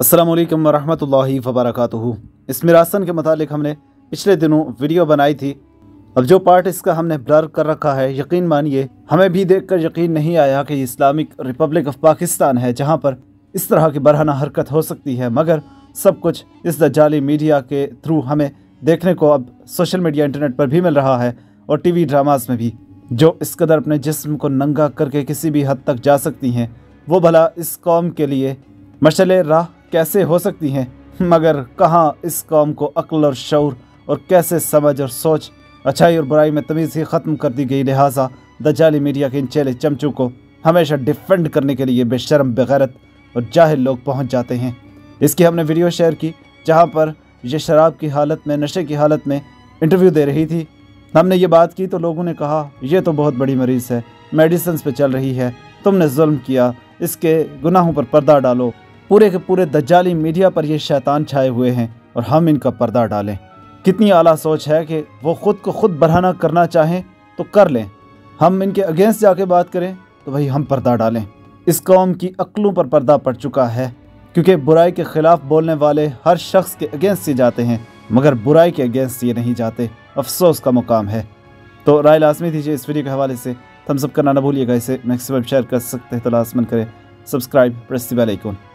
अस्सलामुअलैकुम वरहमतुल्लाहि वबरकातुहू। इस मिरासन के मुतालिक हमने पिछले दिनों वीडियो बनाई थी। अब जो पार्ट इसका हमने ब्लर कर रखा है, यकीन मानिए हमें भी देखकर यकीन नहीं आया कि इस्लामिक रिपब्लिक ऑफ पाकिस्तान है जहां पर इस तरह की बरहना हरकत हो सकती है, मगर सब कुछ इस दज्जाली मीडिया के थ्रू हमें देखने को अब सोशल मीडिया इंटरनेट पर भी मिल रहा है और टीवी ड्रामास में भी। जो इस कदर अपने जिस्म को नंगा करके किसी भी हद तक जा सकती हैं, वो भला इस कौम के लिए मशाले राह कैसे हो सकती हैं। मगर कहाँ इस कौम को अक्ल और शऊर और कैसे समझ और सोच, अच्छाई और बुराई में तमीज़ ही ख़त्म कर दी गई। लिहाजा दज्जाली मीडिया के इन चेले चमचू को हमेशा डिफेंड करने के लिए बेशर्म, बेगैरत और जाहिल लोग पहुँच जाते हैं। इसकी हमने वीडियो शेयर की जहाँ पर ये शराब की हालत में, नशे की हालत में इंटरव्यू दे रही थी। हमने ये बात की तो लोगों ने कहा यह तो बहुत बड़ी मरीज़ है, मेडिसिन्स पे चल रही है, तुमने जुल्म किया, इसके गुनाहों पर पर्दा डालो। पूरे के पूरे दज्जाली मीडिया पर ये शैतान छाए हुए हैं और हम इनका पर्दा डालें। कितनी आला सोच है कि वो ख़ुद को ख़ुद बरहना करना चाहें तो कर लें, हम इनके अगेंस्ट जाके बात करें तो भाई हम पर्दा डालें। इस कौम की अक्लों पर पर्दा पड़ चुका है, क्योंकि बुराई के ख़िलाफ़ बोलने वाले हर शख्स के अगेंस्ट ये जाते हैं, मगर बुराई के अगेंस्ट ये नहीं जाते। अफसोस का मुकाम है। तो राय लाजमी दीजिए इस वीडियो के हवाले से, थम्स अप करना ना भूलिएगा, इसे मैक्सिमम शेयर कर सकते हैं तो लाजमन करें, subscribe, press the bell icon.